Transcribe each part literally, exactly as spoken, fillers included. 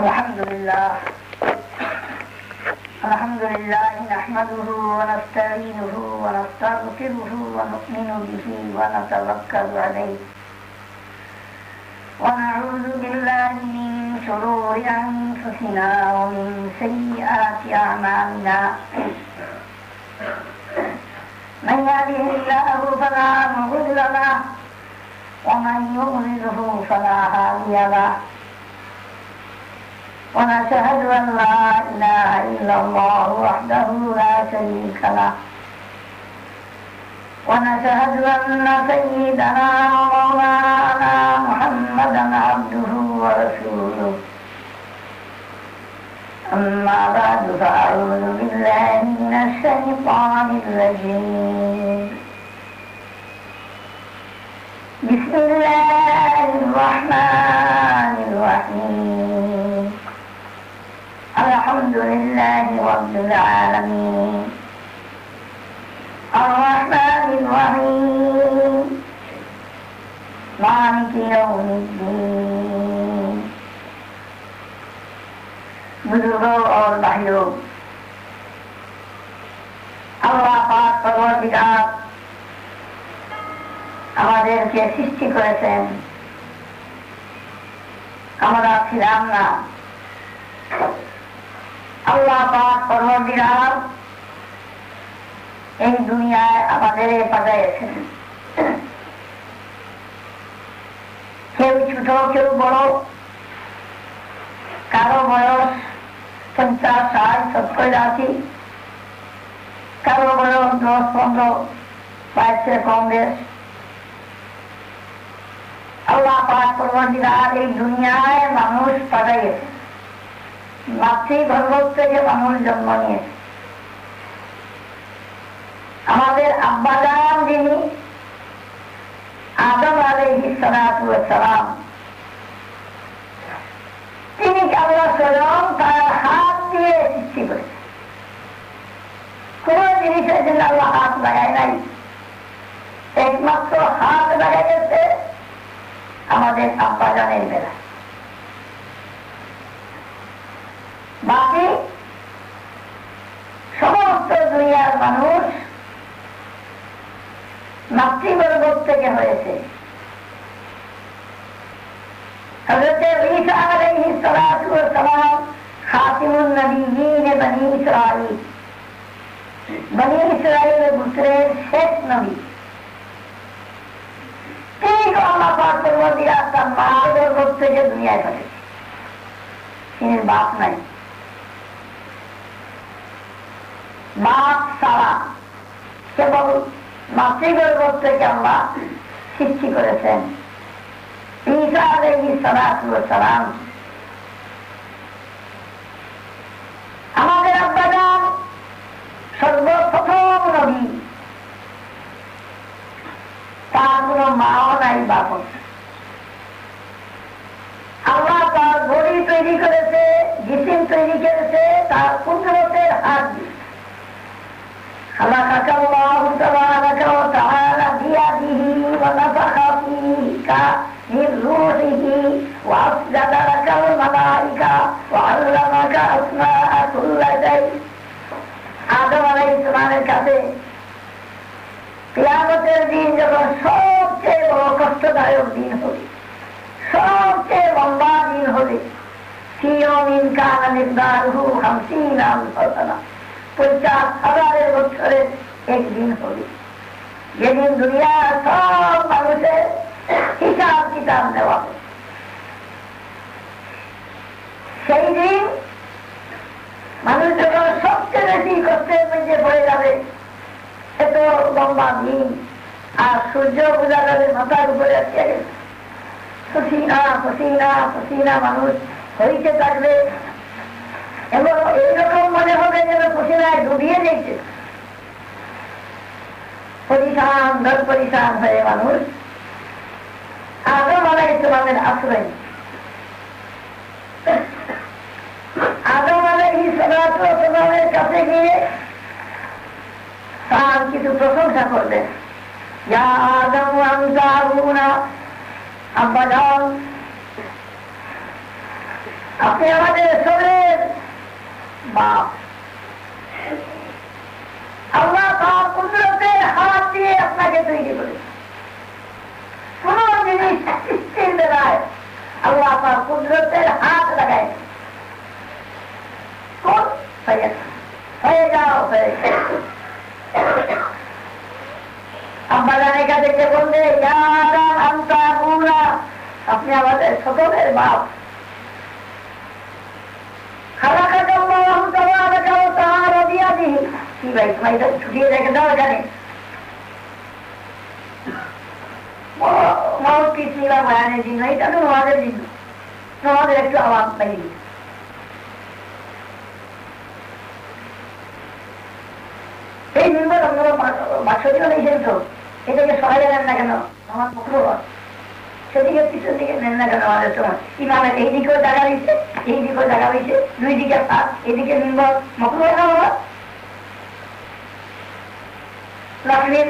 الحمد لله الحمد لله نحمده ونستعينه ونستغفره ونؤمن به ونتوكل عليه ونعوذ بالله من شرور أنفسنا ومن سيئات أعمالنا من يهده الله فلا مضل له ومن يضلله فلا هادي له ونشهد أن لا إله إلا الله وحده لا شريك له ونشهد أن سيدنا ومولانا محمدا عبده ورسوله أما بعد فأعوذ بالله من الشيطان الرجيم بسم الله الرحمن الرحيم الحمد لله رب العالمين الرحمن الرحيم مالك يوم الدين बुजुर्गों और भाइयों अल्लाह पाक परवरदिगार আমাদেরকে সৃষ্টি করেছেন আমরা ছিলাম না আল্লাহ পাক পরমদয়াল এই দুনিয়ায় আমাদের পাঠাইছেন কেউ ছোট কেউ বড় কারো বয়স পঞ্চাশ ষাট সত্তর আশি কারো বয়স দশ পনেরো বাইশের কম বেশ আল্লাহ পাক পরমদয়াল এই দুনিয়ায় মানুষ পাঠাইছেন মাতৃগর্ভ থেকে মানুষ জন্ম নিয়েছে আমাদের আব্বাজান যিনি আদম আলাইহিস সালাতু ওয়াস সালাম তিনি আল্লাহ স্বয়ং তার হাত দিয়ে সৃষ্টি করেছেন কোনো জিনিসের জন্য আল্লাহ হাত লাগায় নাই একমাত্র হাত লাগাই গেছে আমাদের আব্বাজানের বেলা বাকি সমস্ত দুনিয়ার মানুষ মাতৃগর্ভ থেকে হয়েছে হযরত ঈসা আলাইহিস সালাতু ওয়াস সালাম খাতিমুন নবিয়্যিন বনী ইসরাঈল বনী ইসরাঈলের গোত্রের শেষ নবী তিনি আল্লাহ পাক পরবর্তীকালে তার মাতৃগর্ভ থেকে দুনিয়ায় এসেছেন তিনি বাপ নাই বাপ ছাড়া কেবল মাতৃগর্ভ থেকে আল্লাহ সৃষ্টি করেছেন ঈসা আলাইহিস সালাতু ওয়াস সালাম আমাদের আব্বাজান সর্বপ্রথম নবী তার কোনো মাও নাই বাপ আল্লাহ তার বডি তৈরি করেছে জিসিম তৈরি করেছে তার কুদরতের হাত خلقك الله تبارك وتعالى بيده ونفخ فيك من روحه وأسجد لك الملائكة وعلمك أسماء كل شيء আদম আলাইহিস সালামের কাছে কিয়ামতের দিন যখন সবচেয়ে বড় কষ্টদায়ক দিন হবে সবচেয়ে লম্বা দিন হবে সিওমিন কানা মিকদারুহু খামসিনা আলফাসানা পঞ্চাশ হাজারের বছরের একদিন হবে যেদিন দুনিয়ার সব মানুষের হিসাব কিতাব নেওয়া হবে সেই দিন মানুষ যখন সবচেয়ে বেশি কষ্টের মধ্যে পড়ে যাবে এত লম্বা দিন আর সূর্য বোঝা যাবে মাথার উপরে আসিয়া গেছে পসিনা পসিনা পসিনা মানুষ হইতে থাকবে এবং এইরকম মনে হবে যেন পসিনায় ডুবিয়ে দিচ্ছে পরিশান ধর পরিশান হয়ে মানুষ আদম আলাইহিস সালামের আশ্রয় আদম আলাইহিস সালামের কাছে গিয়ে তার কিছু প্রশংসা করবে ইয়া আদম আনতা হুনা আব্বাজান আপনি আমাদের সবের বাপ, আল্লাহ তাআলা কুদরতের হাত দিয়ে আপনাকে তৈরি করেছে। কোনো জিনিস সৃষ্টিতে নাই আল্লাহ তাআলা কুদরতের হাত লাগাইছে। কোন সাইয়েদ হয়ে যাও হয়ে আব্বা জানে কাছে বললে ইয়া আদম আনতা হুরা, আপনি আমাদের সকলের বাপ। খালাকাল্লাহু তাবারাকা ওয়া তাআলা বিয়াদিহি, কি ভাই ভাই ছুটিয়ে রেখে দাও এখানে। মাও কি ছিল মানে দিন নাই তো আমাদের দিন আমাদের একটু আওয়াজ পাই। এই মেম্বার আপনারা বাৎসরিক নিয়েছেন তো, এটাকে সহায় নেন না কেন? আমার মুখর সেদিকে পিছন দিকে নেন না কেন? আমাদের সময় ইমামের এই দিকেও জায়গা রয়েছে, এই দিকেও জায়গা রয়েছে, দুই দিকে পাঁচ, এদিকে মেম্বার মুখর হয় না। বাবা লাকড়ির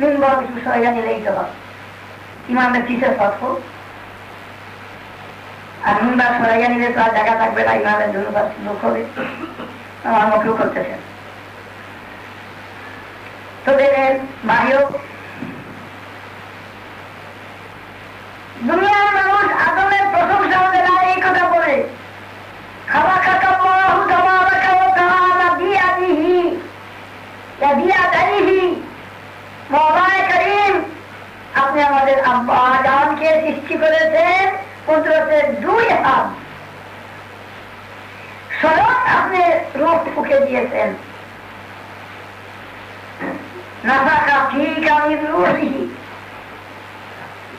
মেম্বার কিছু সহায় নিলেই তো হয়, ইমামের পিছের পথ হোক আর মেম্বার সহায় নিলে তো আর জায়গা থাকবে না, ইমামের জন্য লোক হবে। আমার মুখর করতেছেন তো দেখেন ভাইও, দুনিয়ার মানুষ আদমের প্রশংসা ওদের আর এই কথা বলে খালাকাল্লাহু তাবারাকা ওয়া তাআলা বিয়াদিহি ওয়া বিয়াদিহি, মওলানা করিম আপনি আমাদের আব্বা আদমকে সৃষ্টি করেছেন কুদরতের দুই হাত, স্বয়ং আপনি রূহ ফুঁকে দিয়েছেন। نفق فيك من روحه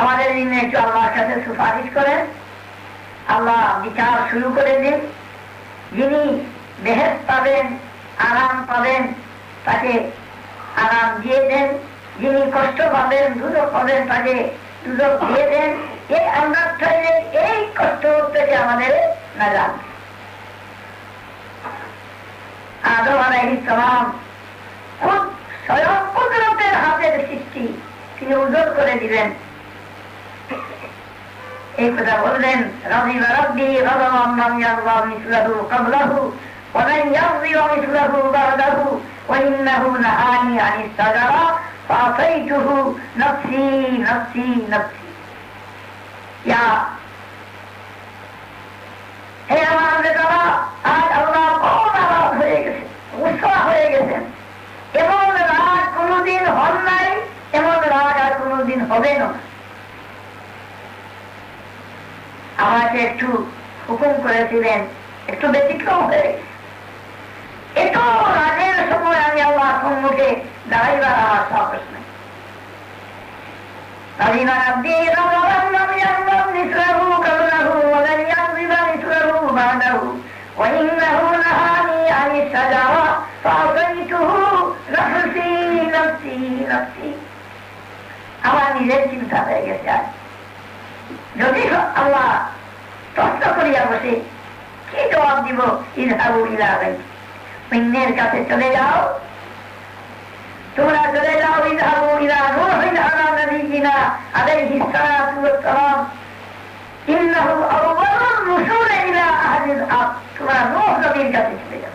আমাদের নিয়ে একটু আল্লাহর কাছে সুপারিশ করেন, আল্লাহ বিচার শুরু করে দিন। যিনি বেহেস পাবেন, আরাম পাবেন তাকে আরাম দিয়ে দেন, যিনি কষ্ট পাবেন দুধক পাবেন তাকে দুধক দিয়ে দেন। এই আন্দাজে এই কষ্ট থেকে আমাদের না যান। আদম আলাইহিস সালাম খুব স্বয়ং কুদরতের হাতের সৃষ্টি, তিনি উজ্জ্বল করে দিলেন। এই কথা বললেন রাদিয়া রাব্বি রাদাম মান ইয়াল্লাহু মিসলাহু ক্বাবলাহু ওয়া মান ইয়াযিউ মিসলাহু বাদাহু ওয়া ইন্নাহু নাআনি আনিস সাজারা ফাআতাইতুহু নাফসি নাফসি নাফসি। ইয়া হে আমার নেতা, আজ আল্লাহ উৎসাহ হয়ে গেছেন। এমন রাগ কোনদিন হন নাই, এমন রাগ আর কোনদিন হবে না। আমাকে একটু হুকুম করেছিলেন, একটু ব্যতিক্রম হয়ে গেছে। এত রাগের সময় আমি আল্লাহ সম্মুখে দাঁড়াইবার আমার সাহস নাই। আমার নিজের চিন্তা হয়ে গেছে। আর যদি আল্লাহ প্রশ্ন করিয়া বসে কি জবাব দিব? ইন্দ্রের কাছে চলে যাও, তোমরা চলে যাও। ইধাবু ইলা নূহ নবিয়িনা আলাইহি সালাতু ওয়া সালাম, ইন্নাহু আউয়ালুর রুসুল ইলা আহলিল আরদ। তোমরা নূহ নবীর কাছে চলে যাও,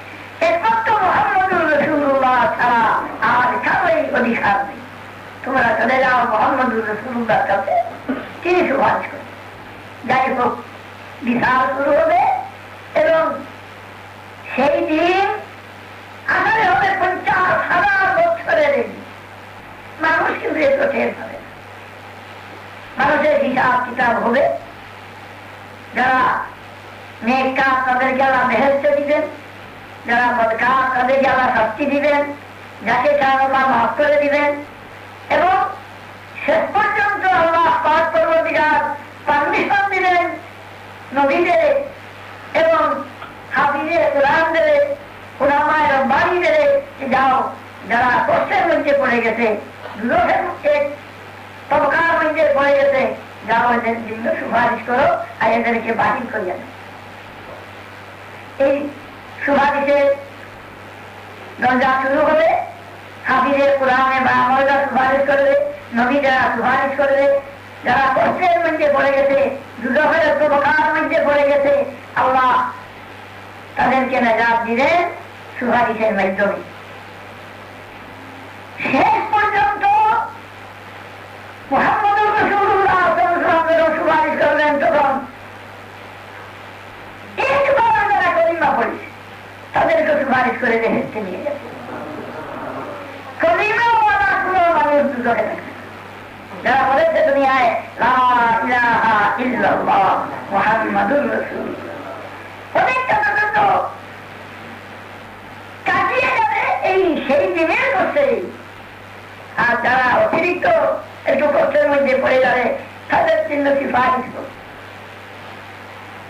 একমাত্র মুহাম্মদুর রাসূলুল্লাহ ছাড়া আর কারোই অধিকার নেই। তোমরা চলে যাও মুহাম্মদুর রাসূলুল্লাহর কাছে। كيف واجه ذلك بثار القلوب এবং সেই দিন আসলে হবে পঞ্চাশ হাজার বছরের মানুষ কিন্তু এত টের পাবে না মানুষের হিসাব কিতাব হবে যারা নেককার তাদের জ্বালা বেহেশত দিবেন যারা বদকার তাদের জ্বালা শাস্তি দিবেন যাকে চান আল্লাহ মাফ করে দিবেন এবং শেষ পর্যন্ত আল্লাহ পাক পরবর্তীকার পারমিশন দিবেন নবীদের এবং হাফিজে কুরআনদের উলামায়ে রব্বানীদের যাও যারা কষ্টের মধ্যে পড়ে গেছে লোকের এক তবকার মধ্যে পড়ে গেছে যাও এদের জন্য সুপারিশ করো আর এদেরকে বাহির করিয়া দাও এই সুপারিশের দরজা শুরু হবে হাফিজে কুরআনে বা আমলরা সুপারিশ করবে নবীরা সুপারিশ করবে যারা কষ্টের মধ্যে পড়ে গেছে দুজখের তবকার মধ্যে পড়ে গেছে আল্লাহ তাদেরকে নাজাত দিলেন সুপারিশের মাধ্যমে শেষ পর্যন্ত মুহাম্মদুর রাসূলুল্লাহ সাল্লাল্লাহু আলাইহি ওয়াসাল্লাম সুপারিশ করলেন তখন একবার যারা কলিমা পড়েছে তাদেরকে সুপারিশ করে বেহেশতে নিয়ে যাবে কলিমাওয়ালা কোনো মানুষ দুজখে থাকবে যারা বলেছে দুনিয়ায় লা ইলাহা ইল্লাল্লাহ মুহাম্মাদুর রাসূলুল্লাহ অনেকটা পর্যন্ত কাটিয়ে যাবে এই সেই দিনের কষ্টেই আর যারা অতিরিক্ত একটু কষ্টের মধ্যে পড়ে যাবে তাদের জন্য সিফারিশ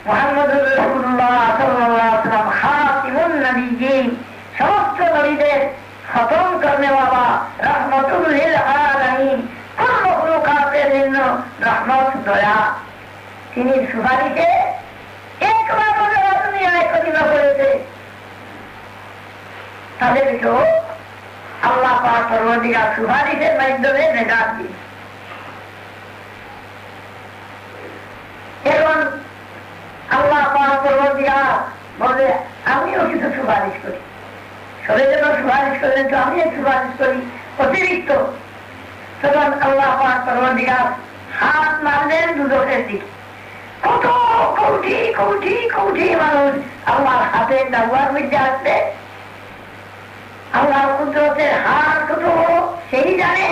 মুহাম্মদুর রাসূলুল্লাহ সাল্লাল্লাহু আলাইহি ওয়াসাল্লাম খাতিমুন নবিয়্যিন সমস্ত নবীদের খতম করনে ওয়ালা রাহমাতুল লিল আলামিন কুল মখলুকাতের জন্য রহমত দয়া তিনি সুপারিশে একবার তাদেরকেও আল্লাহ পাক পরবর্তীকার সুপারিশের মাধ্যমে নেজাত দিন এবং আল্লাহ পাক পরবর্তীকার বলে আমিও কিছু সুপারিশ করি সবাই যেন সুপারিশ করলেন তো আমিও সুপারিশ করি অতিরিক্ত তখন আল্লাহ পাক পরবর্তীকার হাত মারলেন দুজনের দিকে কত কৌটি কৌটি কৌটি মানুষ আল্লাহর হাতে দাওয়ার মধ্যে আসবে আল্লাহর কুদরতের হাত কত বড় সেই জানে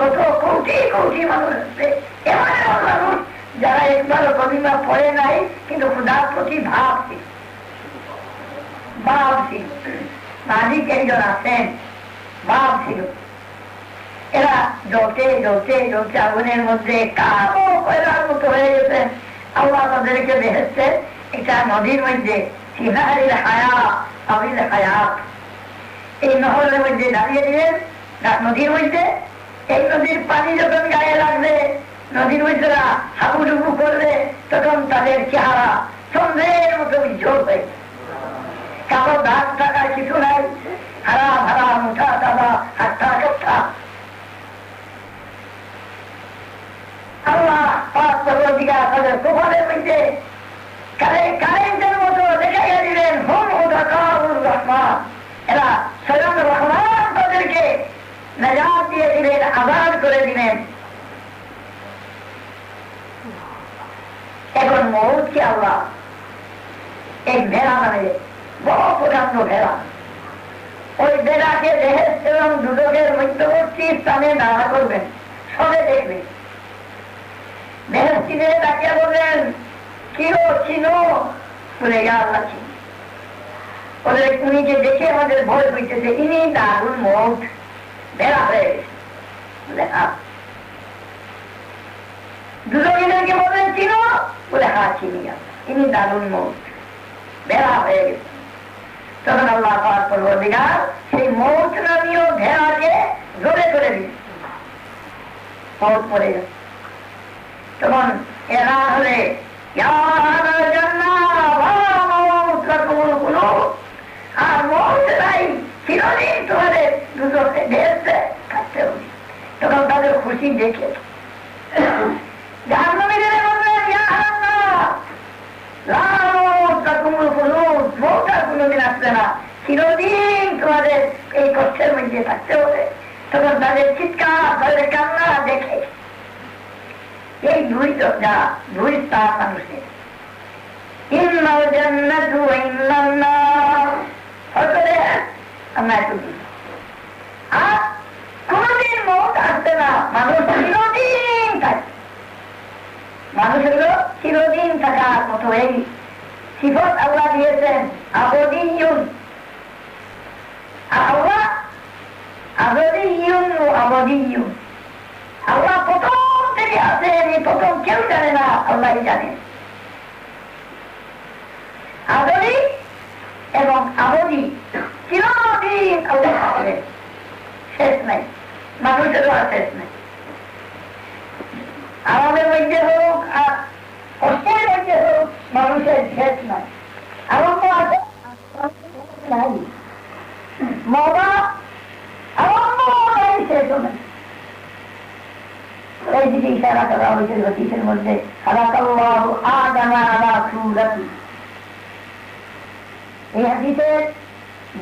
কত কৌটি কৌটি মানুষ আসবে এমন মানুষ যারা একবারও কলিমা পড়ে নাই কিন্তু খোদার প্রতি ভাবছি ভাবছি মালিক একজন আছেন ভাবছিল এরা জ্বলতে জ্বলতে জ্বলতে আগুনের মধ্যে কালো কয়লার মতো হয়ে গেছে আল্লাহ তাদেরকে দেখেছেন এটা নদীর মধ্যে সিনারির হায়া আবিল হায়াত এই নহরের মধ্যে দাঁড়িয়ে দিলেন নদীর মধ্যে এই নদীর পানি যখন গায়ে লাগবে নদীর মধ্যে হাবুডুবু করবে তখন তাদের চেহারা চন্দ্রের মতো উজ্জ্বল হয়ে কারো দাগ থাকার কিছু নাই হারা ভাড়া মোটা দাদা হাট্টা কাঠা আল্লাহ পাক পরবর্তীকার তাদের কোফারের মধ্যে কারেন্টের মতো দেখাইয়া দিলেন হুম হুদাকাউর রহমান এরা স্বয়ং রহমান তাদেরকে নাজাত দিয়ে দিলেন আজাদ করে দিলেন এখন মউতকে আল্লাহ এক ভেড়া নামে বড় প্রকাণ্ড ভেড়া ওই ভেড়াকে দেহের এবং দুদকের মধ্যবর্তী স্থানে দাঁড়া করবেন সবে দেখবেন বেহেশতীতে তাকিয়ে বললেন কি হো চিনো বলে ইয়া আল্লাহ চিনি ওদের উনিকে দেখে আমাদের ভয় হইতেছে ইনি দারুণ মত বেড়া হয়ে গেছে বলে হ্যাঁ দুজনকে বললেন চিনো বলে হ্যাঁ চিনি ইনি দারুণ মত বেড়া হয়ে গেছে তখন আল্লাহ পাক পরবর্তীকার সেই মত নামীয় ভেড়াকে ধরে করে দিল মত পড়ে গেছে তখন এরা হলে আর মৌলাই চিরদিন তোমাদের দুজনে ভেসে কাটতে হবে তখন তাদের খুশি দেখে মৌটা কোনোদিন আসবে না চিরদিন তোমাদের এই কষ্টের মধ্যে থাকতে হবে তখন তাদের চিৎকার তাদের কান্না দেখে এই দুই السفلى دويتا منوسي إما الجنة وإما النار فكرة أما تجي أب كل موت أتنا مانوس كيلودين كات مانوس كيلو كيلودين كات متوهي صفات الله ديسن أبديون الله أبديون وأبديون الله قطع تري أسرني قطع كم جانا الله يجاني أبدي এবং আবদি চিরদিন আল্লাহ হবে শেষ নাই মানুষেরও শেষ নাই আমাদের মধ্যে হোক আর কষ্টের মধ্যে হোক মানুষের শেষ নাই আরম্ভ আছে নাই মরা আরম্ভ নাই শেষ নাই এই দিকে ইশারা করা হয়েছিল কিসের মধ্যে খালাকাল্লাহু আদামা আলা সুরাতি এই হাদিসে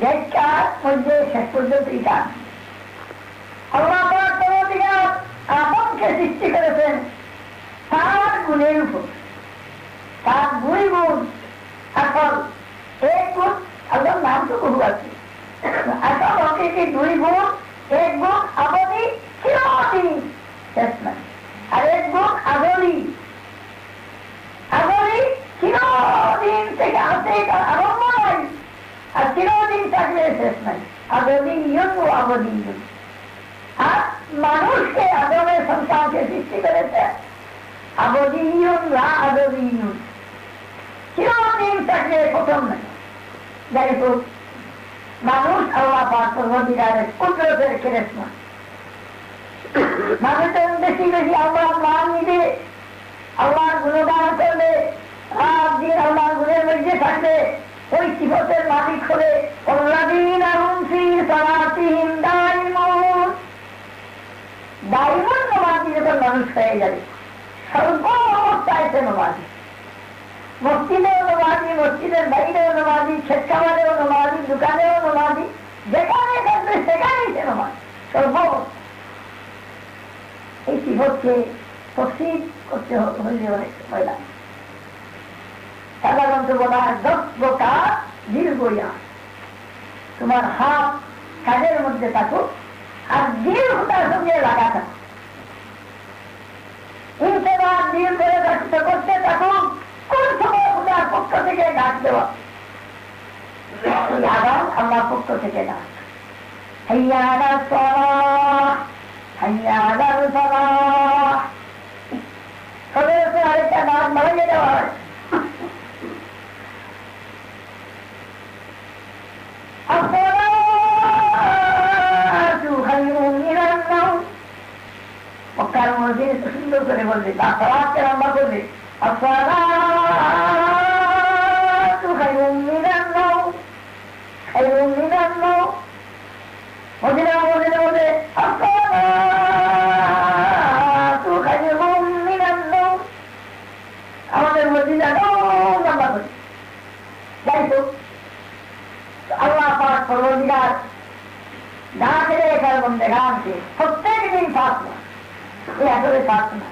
ব্যাখ্যার মধ্যে শেষ পর্যন্ত এটা আল্লাহ পাক তোমাদের আপনকে সৃষ্টি করেছেন তার গুণের উপর তার দুই গুণ আসল এক গুণ আল্লাহর নাম তো বহু আছে আসল হচ্ছে দুই গুণ এক গুণ আবদি চিরদিন শেষ নাই আর এক গুণ আবদি আবদি চিরদিন থেকে আছে এটা আরম্ভ চিরদিন থাকবে শেষ নাই আবদি ও আবদি আর মানুষকে আদমের সংসারকে সৃষ্টি করেছে আবদি আবদি চিরদিন থাকবে প্রথম নাই যাই হোক মানুষ আল্লাহ পাক পরবর্তীকালের কুদরতের কেরেসমা মানুষের বেশি বেশি আল্লাহর নাম নিবে আল্লাহর গুণগান করবে রাত দিন আল্লাহর গুণের মধ্যে থাকবে ওই সিফতের মালিক হলে আল্লাযীনা হুম ফি সালাতিহিম দায়িমুন দায়িমুন নামাজি যখন মানুষ হয়ে যাবে সর্ব অবস্থায় সে নামাজি মসজিদেও নামাজি মসজিদের বাইরেও নামাজি খেতখামারেও নামাজি দোকানেও নামাজি যেখানে থাকবে সেখানেই সে নামাজি সর্ব এই সিফতকে তফসির করতে হলে অনেক সময় লাগে সাধারণত বলা হয় দশ প্রকার দীর্ঘয়া তোমার হাত কাজের মধ্যে থাকো আর দীর্ঘতার সঙ্গে লাগা থাকো ইনসার দীর ধরে রাখতে করতে থাকো কোন সময় উদার পক্ষ থেকে ডাক দেওয়া আগাম আমার পক্ষ থেকে ডাক হাইয়া আলাস সালাহ হাইয়া আলাস সালাহ সবাই আরেকটা ডাক মারিয়ে দেওয়া হয় সুন্দর করে বলবে লম্বা করবে আমাদের মদিনা লম্বা করবে যাই তো আল্লাহ পাক পরবর্তীকার না ফেলে এখানে বন্ধেরা আছে প্রত্যেক দিন পাক এ আসলে পাক না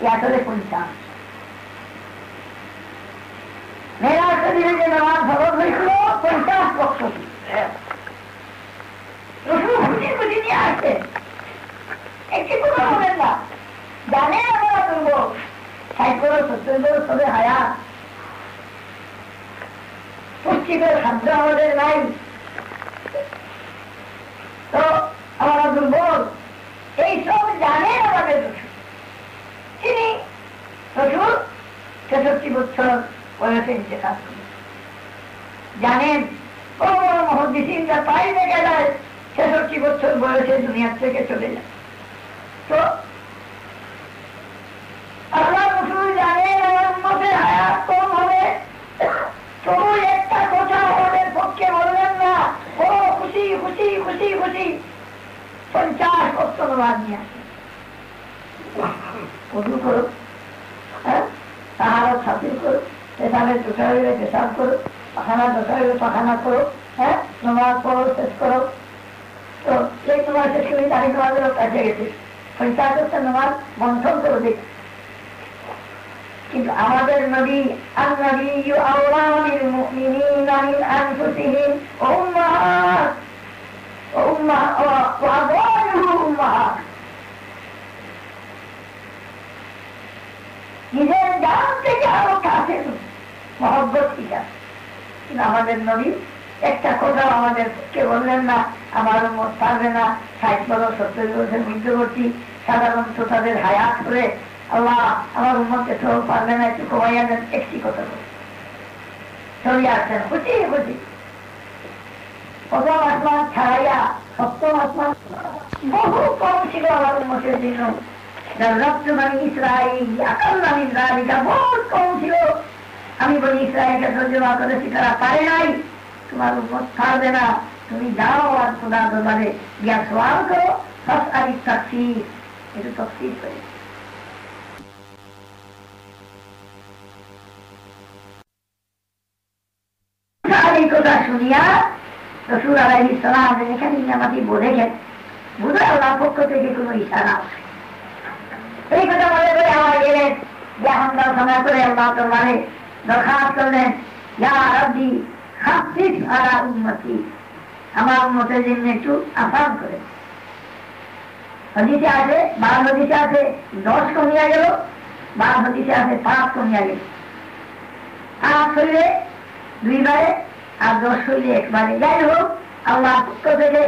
এ আসলে পরিচান মেয়েরা শরীরে যে নামাজ ভবন হয়েছিল পঞ্চাশ বক্তব্য রসুল খুঁজি খুঁজি নিয়ে আসছে একটি কোনো হবেন না জানে আমরা দুর্বল ষাট বড় সত্তর বড় সবে হায়াত পশ্চিমের খাদ্য আমাদের নাই তো আমরা দুর্বল এইসব জানে আমাদের রসুল তিনি রসুল ছেষট্টি বছর বয়সে ইন্তেকাল করেন জানেন ও মহাদিসিনরা পাই দেখে যায় ছেষট্টি বছর বয়সে দুনিয়ার থেকে চলে যায় তো আল্লাহ রসুল জানেন আমার উম্মতের হায়াত কম হবে তবু একটা কথা আমাদের পক্ষে বলবেন না ও খুশি খুশি খুশি খুশি পঞ্চাশ বছর বাদ নিয়ে আসে উদু করো হ্যাঁ তাহারা ছাপিল করো পেশানের দোষা হইলে পেশাব করো পাখানা দোষা হইলে পাখানা করো হ্যাঁ নামাজ পড়ো শেষ করো তো সেই তোমার শেষ করে তারিখ নামাজের কাছে গেছে পঞ্চাশ বছর নামাজ বন্ধন করে দেখি إذ أراد النبي النبي أولى بالمؤمنين من أنفسهم أمهات وأزواجه أمهات. إذا جان تجاروا كافر محبت إذا إذا أراد النبي একটা কথা আমাদেরকে বললেন না, আমার মত পারবে না, ষাট বছর সত্তর বছর মধ্যবর্তী সাধারণত তাদের হায়াত করে আল্লাহ আমার উম্মতকে সব পারবে না একটু কমাইয়া দেন, একটি কথা বলে চলে আসছেন খুঁজি খুঁজি প্রথম আসমান ছাড়াইয়া সপ্তম আসমান বহু কম ছিল আমার উম্মতের জন্য রপ্তমানি ইসরায়েল আকাল্লামিন রাবিকা বহু কম ছিল। আমি বলি ইসরায়েলকে তর্জমা করেছি তারা পারে নাই, তোমার উম্মত পারবে না, তুমি যাও আর খোদা দরবারে গিয়া সওয়াল করো সব আদি তাফসীর এটা তাফসীর করে সারি কথা শুনিয়া রাসূল আলাইহিস সালাম যেখানে নিয়ামতি বলেছেন বুঝা আল্লাহ পক্ষ থেকে কোনো ইশারা আছে। এই কথা বলে বলে আমার গেলেন যে আমরা ক্ষমা করে আল্লাহ দরবারে দরখাস্ত করলেন ইয়া রাব্বি হাফিজ আলা উম্মতি আমার উম্মতের জন্য একটু আফান করে। হাদিসে আছে বারো হাদিসে আছে দশ কমিয়া গেল, বারো হাদিসে আছে পাঁচ কমিয়া গেল, পাঁচ শরীরে দুইবারে আর দশ শরীরে একবারে, যাই হোক আল্লাহ পক্ষ থেকে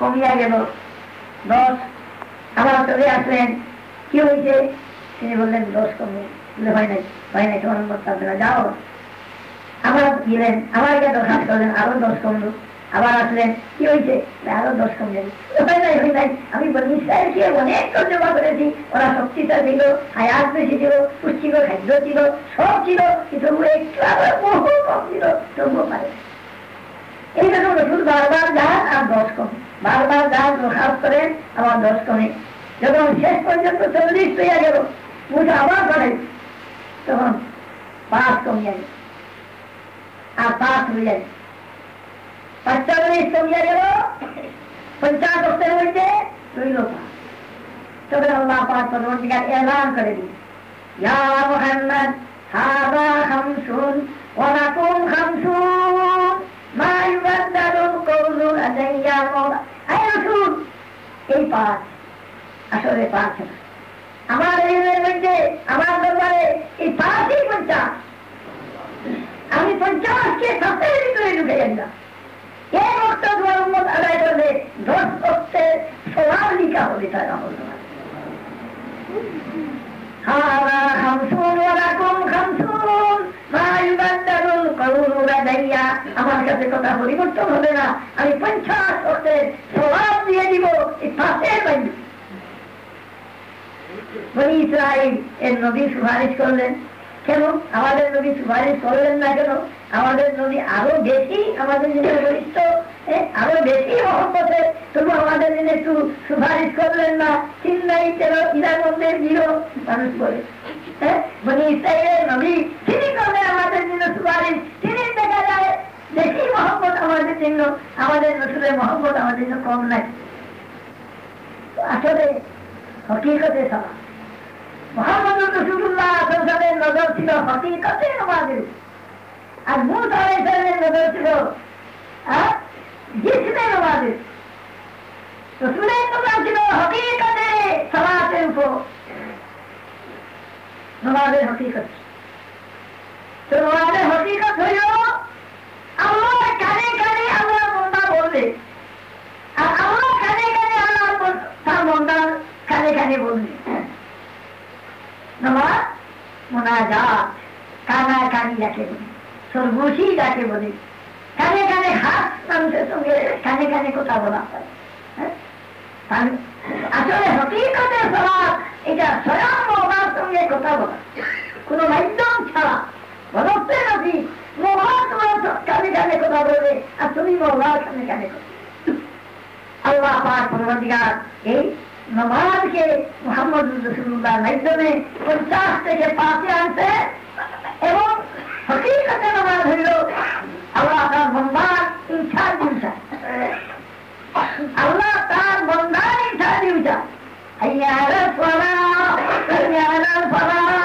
কমিয়া গেল দশ। আমার চলে আসলেন কি হয়েছে তিনি বললেন দশ কমে বলে হয় নাই হয় নাই তোমার উম্মত পারবে না যাও। আবার গেলেন আবার গিয়ে দরখাস্ত করলেন আরো দশ কমলো, আবার আসলেন কি হয়েছে আরো দশ কম গেল হয় নাই হয় নাই আমি বলি ইসরায়েলকে অনেক তর্জমা করেছি ওরা শক্তিটা ছিল হায়াত বেশি ছিল পুষ্টিকর খাদ্য ছিল সব ছিল কিন্তু একটু আবার বহু কম ছিল তবুও পারে। এই জন্য রসুল বারবার যান আর দশ কম বারবার যান দরখাস্ত করেন আবার দশ কমে যখন শেষ পর্যন্ত চল্লিশ পেয়ে গেল বুঝে আবার করেন তখন পাঁচ কমিয়ে গেল আর পাঁচ হয়ে যায় পঁচাত্তর কমিয়ে গেল পঞ্চাশ অক্টের হয়েছে রইল পাঁচ। তবে আল্লাহ পাঁচ পরবর্তীকার এলান করে দিন ইয়া মুহাম্মদ হাদা খামসুন ওয়া লাকুম খামসুন মা ইউবাদদালুল কওলু আলাইয়া মাওলা আয় রাসূল এই পাঁচ আসলে পাঁচ না আমার এই মধ্যে আমার দরবারে এই পাঁচই পঞ্চাশ আমি পঞ্চাশকে সপ্তাহে ভিতরে ঢুকে না এই ভক্ত তোমার উন্মত আদায় করলে দশ ভক্তের সবার লিখা হবে তারা হলো হারা খামসুন ওয়া লাকুম খামসুন মা ইউবাদদালুল কওলু লাদাইয়া আমার কাছে কথা পরিবর্তন হবে না আমি পঞ্চাশ ভক্তের সবার দিয়ে দিব এই পাঁচের বাইরে। বনি ইসরাইল এর নবী সুপারিশ করলেন কেন আমাদের নবী সুপারিশ করলেন না কেন আমাদের নবী আরো বেশি আমাদের জন্য বলিষ্ঠ আরো বেশি মহব্বতের তবু আমাদের জন্য একটু সুপারিশ করলেন না চিন্নাই তেল ইরানদের দিল মানুষ বলে হ্যাঁ বনি ইসরাইলের নবী তিনি করলেন আমাদের জন্য সুপারিশ তিনি দেখা যায় বেশি মহব্বত আমাদের জন্য আমাদের রসুলের মহব্বত আমাদের জন্য কম নাই। আসলে হকিকতে সভা মুহাম্মদুর রাসূলুল্লাহ সাল্লাল্লাহু নজর ছিল হকিকতে আমাদের আর মুসা আলাইহিস নজর ছিল হ্যাঁ জিসমে আমাদের রসুলের নজর ছিল হকিকতে সভাতে উপর আমাদের হকিকত তো আমাদের হকিকত হইল আল্লাহ কানে কানে আল্লাহ বন্দা বলবে আর আল্লাহ কানে কানে আল্লাহ তার বন্দা কানে কানে বলবে নমা মোনাজাত কানা কানি যাকে বলে সরগোশি যাকে বলে কানে কানে হাত মানুষের সঙ্গে কানে কানে কথা বলা হয় আসলে হকিকতের সলাত এটা স্বয়ং মওলার সঙ্গে কথা বলা কোনো মাধ্যম ছাড়া বলতে নাকি মওলা তোমার কানে কানে কথা বলবে আর তুমি মওলার কানে কানে কথা আল্লাহ পাক পরবর্তীকার এই নমাজকে মুহাম্মদুর রাসূলুল্লাহ মাধ্যমে পঞ্চাশ থেকে পাঁচে আনছে এবং হকিকতে নমাজ হইল আল্লাহ তার বন্দার ইচ্ছার দিশা আল্লাহ তার বন্দার ইচ্ছার দিশা হাইয়া আলা সালাহ হাইয়া আলা সালাহ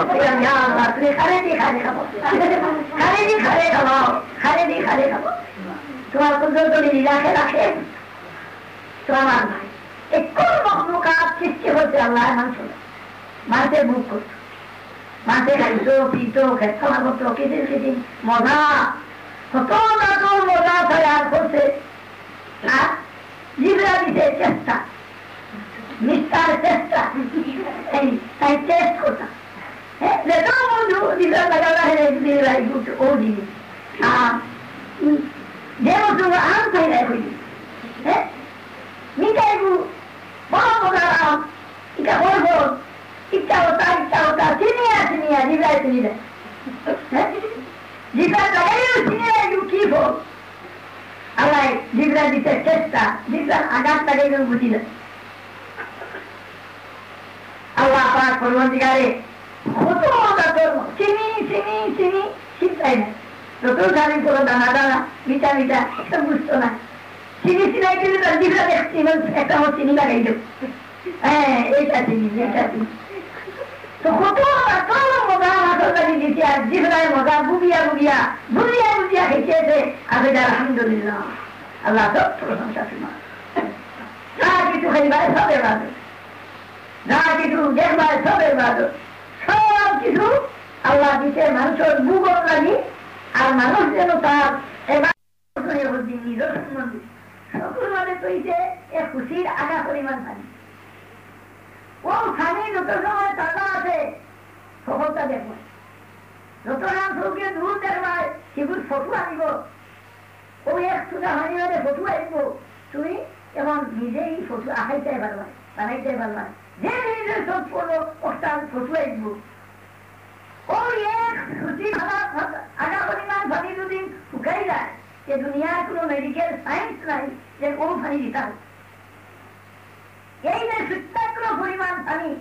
ماذا মিস্টার চেষ্টা এই তাই টেস্ট করতে হ্যাঁ লেটা বন্ধু দিলা লাগালা হে দিলা গুড ওডি আ দেও তো আম তাই না কই হ্যাঁ মিটাইবু বড় বড় আম এটা বড় বড় এটা ওটা এটা ওটা চিনি আছে নি আর দিলা চিনি না হ্যাঁ দিলা তাই চিনি ইউ কিভ আলাই দিলা দিতে চেষ্টা দিলা আগা তাই না বুঝিনা الله أكبر كلون تجاري خطوة كتير سيني سيني سيني سيني لو كل كارين كلون دانا دانا ميتا ميتا كمستونا سيني سيني كذي تردي برد سيني كم سيني بعيدو إيه إيش أسيني إيش أسيني تو خطوة كتير مذا مذا تجاري ديا جبران مذا بوبيا بوبيا بوبيا بوبيا كتير أبدا الحمد لله الله دكتور نشافينا تاجي تخيل ما يصير هذا না কিছু দেখবার সবের বাদে সব কিছু আল্লাহ দিতে মানুষের ভূগোল লাগে আর মানুষ যেন তার এবার করে বুঝি নিরস মন্দির সকল মানে তো এই যে এক খুশির আগা পরিমাণ পানি ও খানি যত সময় টাকা আছে সফলতা দেখবো যত রাম সবকে দূর দেখবার সেগুলো ফটো আনিব ও এক সুদা হানি মানে ফটো আনিব তুমি এবং নিজেই ফটো আঁকাইতে পারবা বানাইতে পারবা جيني نسوت فلو أختار فلوينه، أولي خدي خلاص أنا أولي ما فني تودين فكيرة، الدنيا كله ميديكال ساينس لاين، يكون فني جدا، يعني نسيت كله فني ما فني،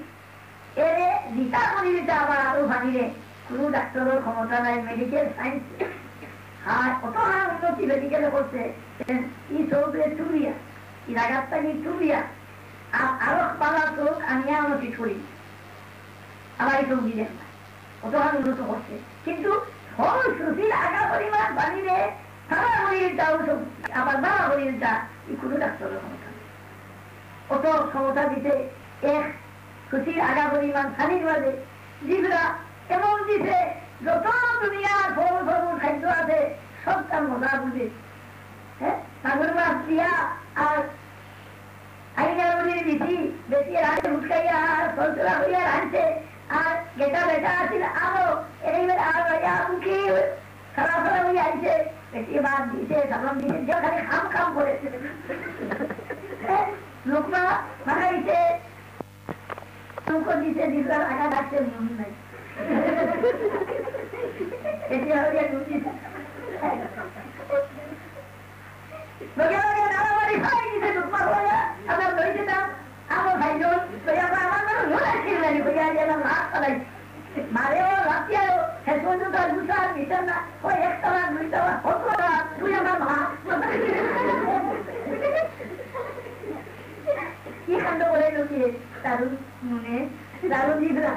يعني جدا فني جدا أبغى فني له، كله دكتور خمودا لاين ميديكال ساينس، ها أتوقع إنه في ميديكال كورسه، يسوي توبيا، يلاقطني توبيا. أروح بلا سوق أنيا ولا تشوي، أباي توجي لهم، وتوها نورو تقصي، كنتو هون سوسي أجا بري ما بني له، ثلا بري جاو سوق، أبا بلا بري جا، يكلو دكتور خمودا، وتو خمودا ديته، إيه سوسي أجا بري ما خنيد وله، جبرا، إمام ديته، جوتام دنيا فور فور خيدوا ده، سب تمودا بودي، ها، تقول ما فيها، أين أولي بيتي بيتي رانت بتكيا صلصة ويا رانت آر جتا بيتا أصيل آلو إني من آلو يا أمكي خلاص أنا ويا رانت بيتي بعد بيتي سلام بيتي جو خلي خام خام بورس لقمة ما بيتي لقمة بيتي ديكلا أنا داشت ميومي ماي بيتي أولي بيتي بقى بقى أنا ما ريحي بيتي لقمة أنا بريدة، أنا بحاجون، بيا ما أنا ولا شيء مني، بيا جانا ما أصلي، ما ليه ولا تيارو، هتكون جدا جوسا ميتنا، هو يكتران ميتنا، هو كذا، بيا ما ما، يخلنا ولا نوكي، دارو نونه، دارو جبرا،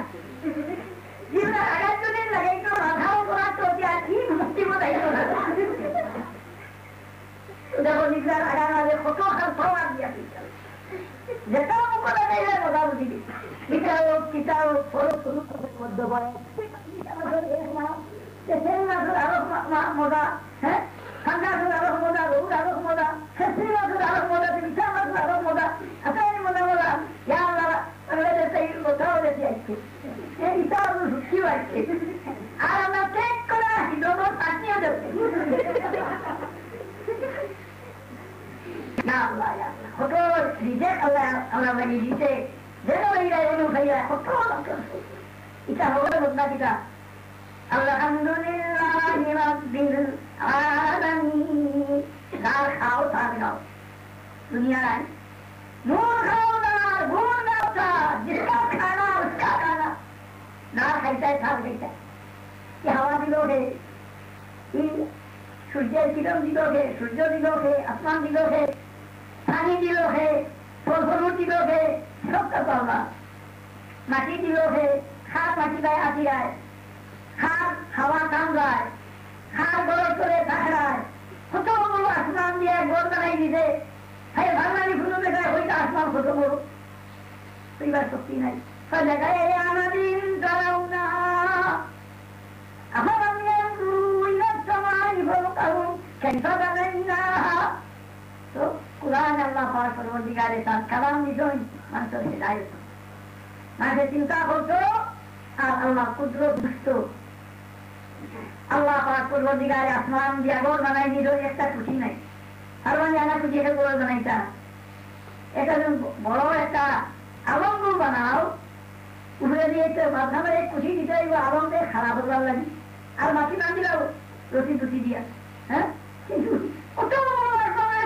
جبرا أكاد توني لقينا ما هو كذا توتي أكيد مستي ما تيجونا، ده هو جبرا أكاد هذا خطوة خطوة يعني. যেটা বড় তাইলে বড় দিবি কিতাব কিতাব পড়ো শুরু করতে মধ্যে বয় যে সেনা আরো মোদা হ্যাঁ কাঁদা আরো মোদা রোদ আরো মোদা সেনা আরো মোদা বিচার আরো মোদা আতাই মোদা মোদা ইয়া আল্লাহ আল্লাহ তাই কোথাও দিয়ে আছে এই তার রুচি আছে আর আমরা চেক করা হিদোনো পানিও দেব না আল্লাহ خطوة رجال الله الله مني جيته جل مني لا ينو خيره خطوة كم إذا هو ربنا كذا الحمد لله رب العالمين دار خاو دار خاو دنيا نور خاو دار غور دار جسم خانا خانا دار خيتا دار خيتا يهوا دلوه إن سجّد دلوه دلوه سجّد دلوه أسمان دلوه पानी दिलो है, फल फरूट दिलो है, सब का पाला, माटी दिलो है, खाद फाटी गए आती है, खार हवा काम रहा है, खार बोल करे बह रहा है, खुदों को आसमान दिया बोल कराई दी दे, है भगवान ने खुदों में कहा वही तो आसमान खुदों को परिवार सकती नहीं, सब जगह ये आना दिन कराऊंगा, अब हम ये रूल समाज भोगाऊं, कैसा बनेगा, तो कुरान अल्लाह पाक फरमान दिया रहता, कलाम निजों मानसों से लाये, मानसे चिंता होतो Allah kudro busto. Allah paak kudro diga ya asman diya gor banai nido ekta kuchhi nahi. Arwan jana kuchhi ek gor banai ta. Ekta jun bolo ekta along gor banao. Upre diye ekta madham ek kuchhi ditai wo along de kharab holo lagi. Ar mati ban dilao roti duti diya. Ha? Kintu oto asman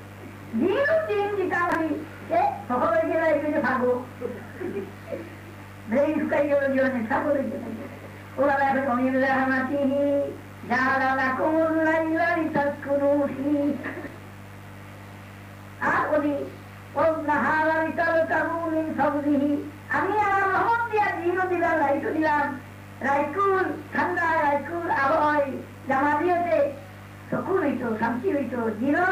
दिन दिन दिलाम ही ते हो जुड़ी है तो भागो मेरे इसका ये जो है सब बोल रहे हैं वो वाला है कौन ये वाला हमारी ही ज़्यादा ना कौन नहीं वाली तस्कुनों ही आप उन्हीं उन नहारा विचारों का मूल इन सब नहीं अम्मी आराम होने दिया जीनों दिला लाइट दिला राइकूल ठंडा राइकूल आवाज़ जमादियों से सुकून ही तो समची ही तो जीनों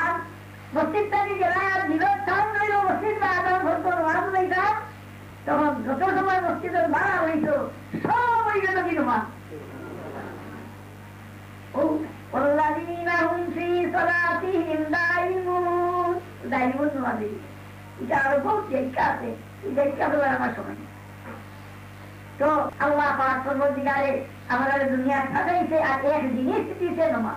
आप बस्ती तरी जलाए आप जीवन चार नहीं हो बस्ती में आदम घर पर वास नहीं था तो हम दोस्तों समय मुश्किल से बाहर हुई तो सौ महीने तक ही रुमा। ओ वल्लादीना हुंसी सलाती हिंदाइमुन दाइमुन वाली इधर बहुत जैकाते इधर क्या तो बड़ा मशहूर है। तो अल्लाह पाक तो बोल दिया रे हमारे दुनिया खड़े से आज एक जीनिस तीसे रुमा।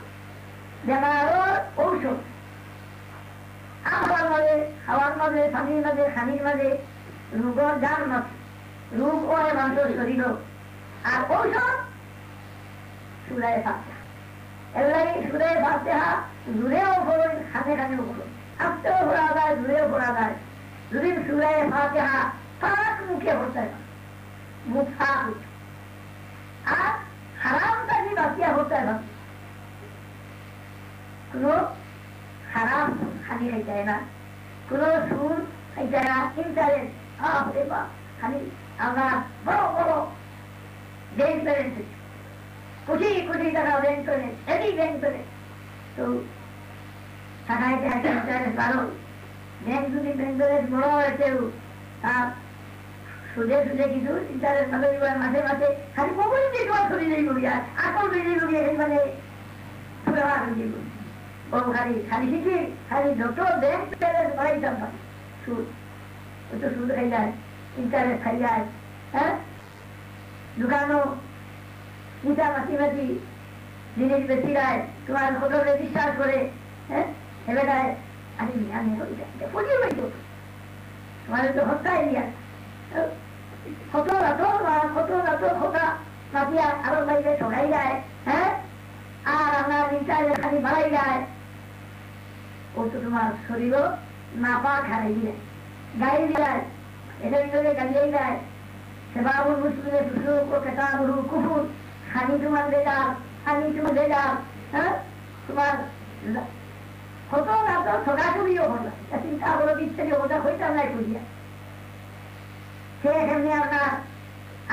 जमारो उशो आवार मजे आवार मजे खानी मजे खानी मजे रूपों जान मत रूप और मानसों शरीरों आप ओशो सुराय फास्या इल्लाही सुराय फास्या जुरे ओ बोलो खाने खाने ओ बोलो अब तो बुरा था जुरे ओ बुरा था जुरे सुराय फास्या पाक मुख्य होता है मुताहु आप हराम का भी बातिया होता है बस क्यों हराम खाली रहता है ना कुलों सूर रहता है इंटरेस्ट आप देखो खाली अगर बड़ो बड़ो बैंक बैंक कुछ ही कुछ ही तरह बैंक बैंक ऐसी बैंक बैंक तो सगाई के ऐसे इंटरेस्ट वालों बैंक दूसरी बैंक बैंक बड़ो रहते हो आप सुधे सुधे की दूर इंटरेस्ट मतलब ये मासे मासे खाली मोबाइल देखो थोड़ी नहीं हो गया आंखों में नहीं हो गया है माने पूरा हो गया और खाली खाली किसी खाली डॉक्टर बैंक तेरे बड़े जंप सूद तो सूद खाया है इंटरेस्ट खाया है हाँ دکانوں پوجا مسیمتی جنہیں بسیرا ہے تمہارے خود رب نے شاعر کرے ہے ہے بیٹا ہے ارے یہاں نہیں ہوتا فوجی بھائی تو تمہارے تو ہوتا ہے یار خطو رتو خطو رتو خطا نبی اور بھائی نے چھوڑائی جائے ہے আর আমার বিচারে খালি বাড়াই যায় ও তো তোমার শরীরও নাপাক হারাই যায় গায়ে যায় এদের জন্য গায়ে যায় সেবাবুল মুসলিমের সুযোগ ও কেতাবুল কুফুর খালি তোমার বেদার খালি তোমার বেদার হ্যাঁ তোমার হতো না তো ছোটাছুটিও হতো চিন্তা হলো বিচ্ছেদে ওটা হইতাম নাই বুঝিয়া সে এখানে আপনার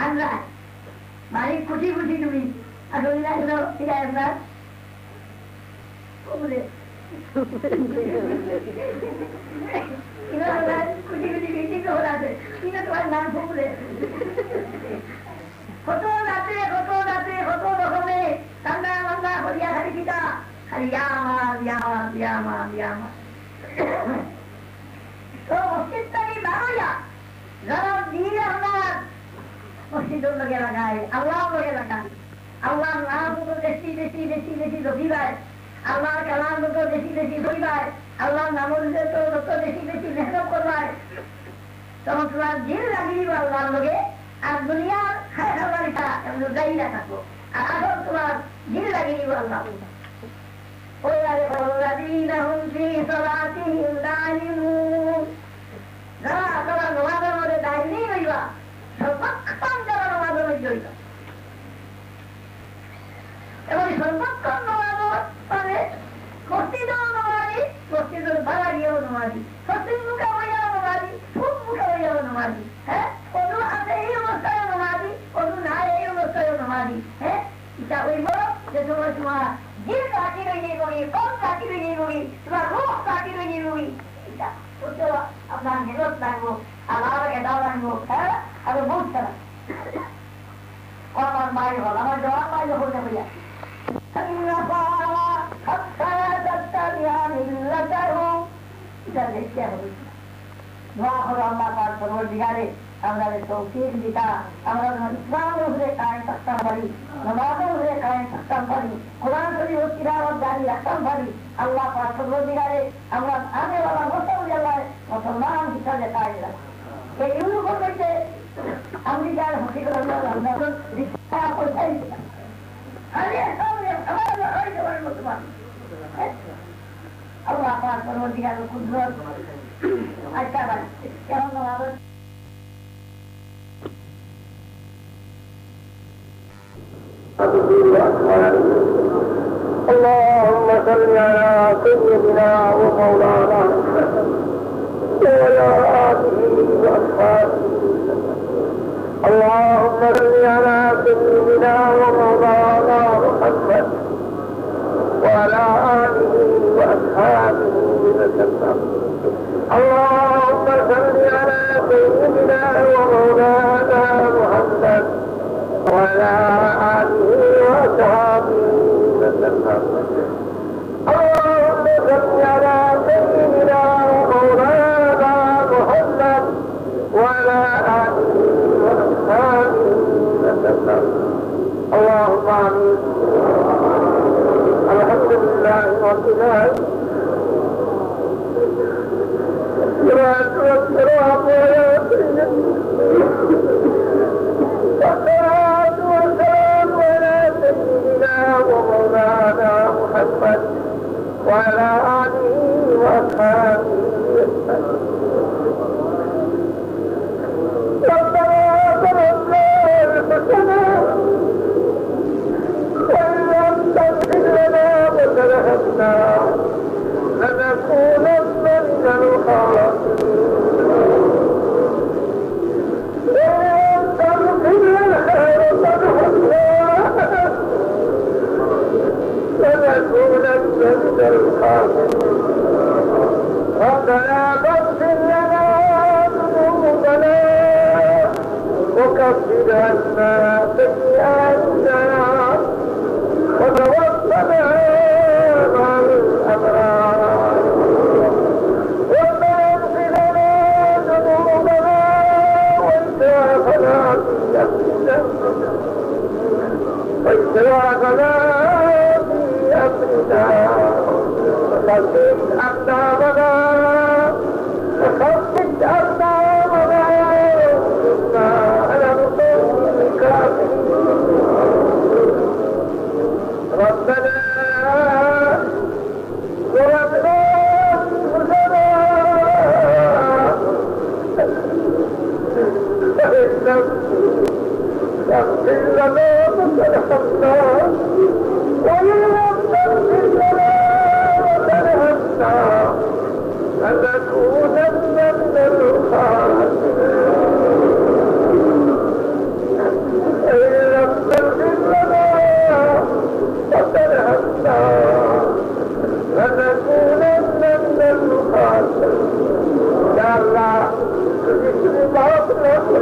আমরা মালিক খুশি খুশি তুমি أقول لا لا يا أبا، قولي، إنا أبا كذي كذي كذي كهولاتي، إنا كمان نام قولي، خطواتي خطواتي خطواتي، تمنا منا خليا خلي كذا، خليا ما يا ما يا ما يا ما، تو مسجد تاني بارويا، غرام دينا هنا، مسجد دم لقيا لقاي، الله لقيا لقاي. الله نام کو دیسی دیسی دیسی دیسی دوبی بار اللہ کلام کو دیسی دیسی دوبی بار اللہ نام دے تو کو دیسی دیسی محنت کروائے تو مطلب دل لگی والله لوگے اور دنیا خیر والی تھا جو گئی نہ تھو اگر تو دل لگی والله او یار الذینهم فی صلاتهم داعمون ذا اگر نماز میں داعمی ہویا سب کم در نماز میں جوڑا এবং সর্বক্ষণ নমাজ পড়ে মসজিদেও নমাজি মসজিদের ভাড়া দিয়েও নমাজি সত্যির মুখে হইয়াও নমাজি খুব মুখে হইয়াও নমাজি হ্যাঁ অজু আছে এই অবস্থায় নমাজি অজু না এই অবস্থায় নমাজি হ্যাঁ এটা হইব যে তোমার তোমার দিল কাটি রয়ে গই কম কাটি রয়ে গই তোমার রূহ কাটি রয়ে গই এটা তো আপনার হেরত লাগবো আল্লাহর এটা লাগবো হ্যাঁ আর বুঝতে আমার মায়ের হল আমার জবাব পাইলে হইতে হইয়া النصارى حتى تتبع ملتهم تذكروا واخر الله قال پروردگارے ہمارا توفیق دیتا ہمارا اسلام اسے قائم تختہ بڑی نماز اسے قائم تختہ بڑی قرآن شریف تلاوت جاری رکھتا بڑی اللہ قال پروردگارے ہمارا آنے والا مستقبل اللہ مسلمان کی طرح قائم رکھ یہ یوں کو کہتے امریکہ حقیقت اللہ ہمارا رشتہ کو چاہیے هذه الأمور أمر العرج والمطمئن الله قال فالوردي قال القدرات أكبر يا الله اللهم صل على سيدنا ومولانا وعلى آله وأصحابه اللهم صل على سيدنا ومولانا محمد وعلى آله وأصحابه وسلم اللهم صل على سيدنا ومولانا محمد وعلى آله وأصحابه وسلم اللهم صل على سيدنا ومولانا محمد وعلى آله اللهم آمين الحمد لله رب العالمين صلاة والسلام على سيدنا والصلاة والسلام على سيدنا ومولانا محمد وعلى آله وأصحابه Thank you. قلت يا غلامي أبدا فخفت أقدامنا فخفت أقدامنا وصرنا على القوم الكافرين. ربنا ظلمنا أنفسنا فإن لم تغفر لنا وترحمنا وإن لم تغفر لنا وترحمنا لنكونن من الخاسرين. وإن لم تغفر لنا وترحمنا لنكونن من الخاسرين. يا الله اجعل معافنا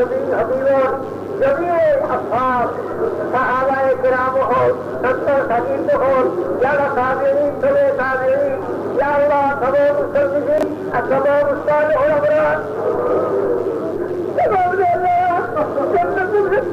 جميع حضور جميع أصحاب صحابة کرام ہو ستر صدیق ہو یا تابعین تلے تابعین یا اللہ تمام مسلمین تمام صالح علماء تمام اللہ جنت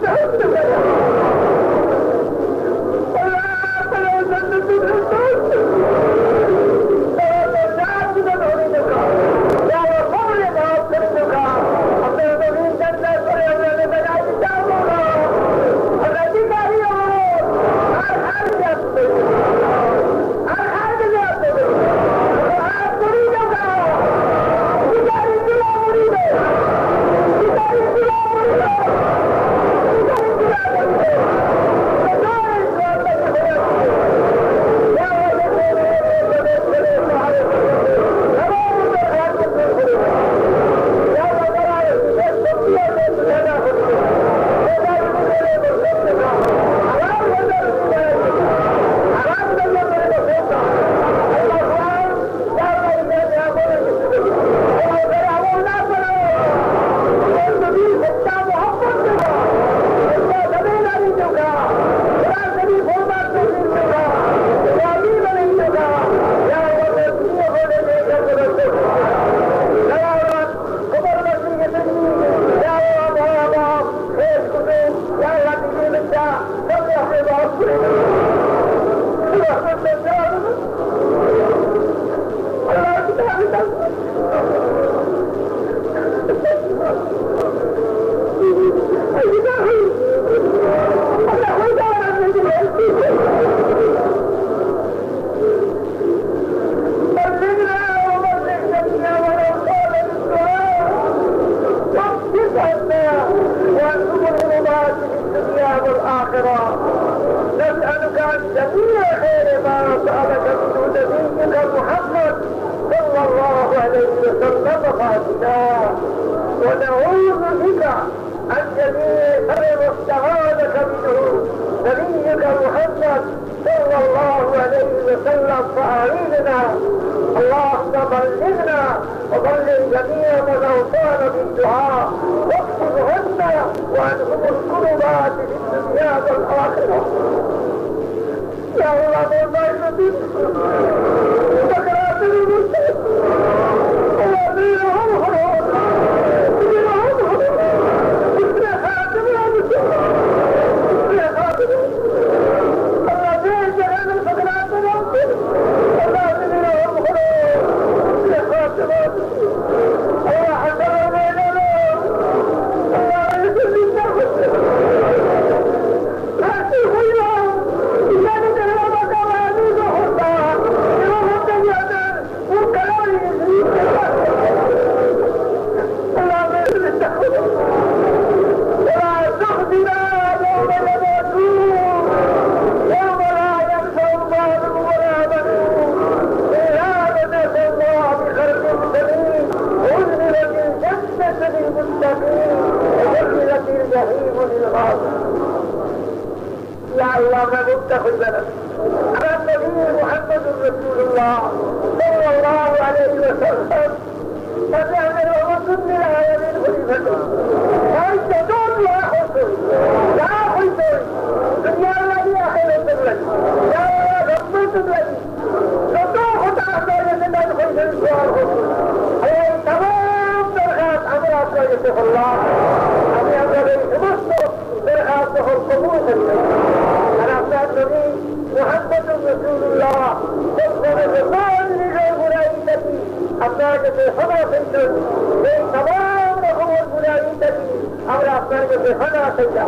الحسن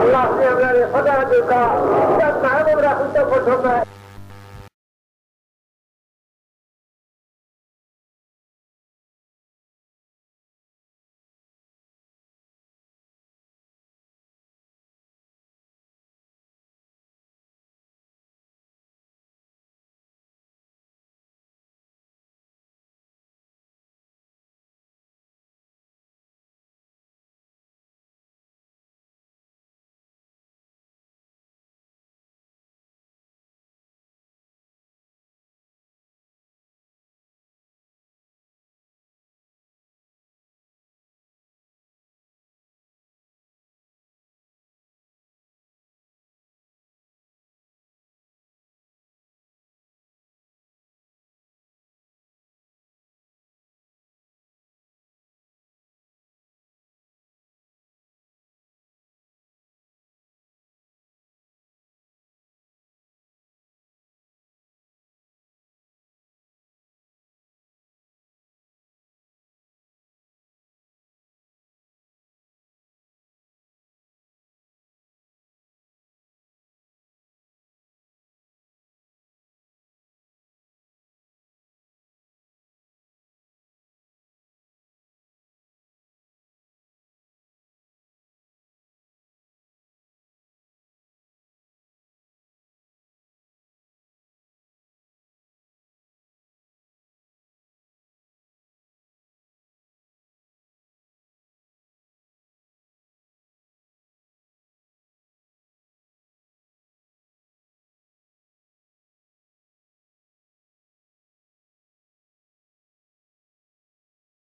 اللہ سے ہمارے خدا دیتا